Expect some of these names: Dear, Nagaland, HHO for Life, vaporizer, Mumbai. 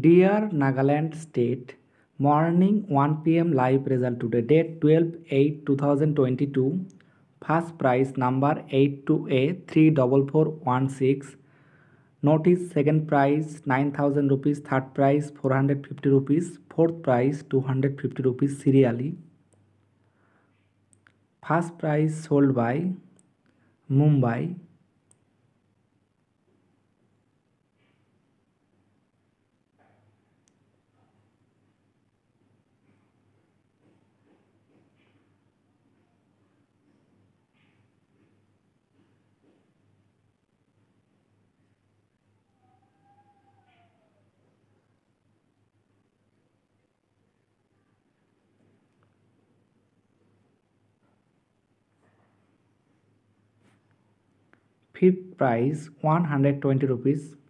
Dear Nagaland State, morning 1 PM live result today, date 12/8/2022, first prize number 82A34416, notice second prize 9,000 rupees, third prize 450 rupees, fourth prize 250 rupees serially. First prize sold by Mumbai. Fifth prize 120 rupees,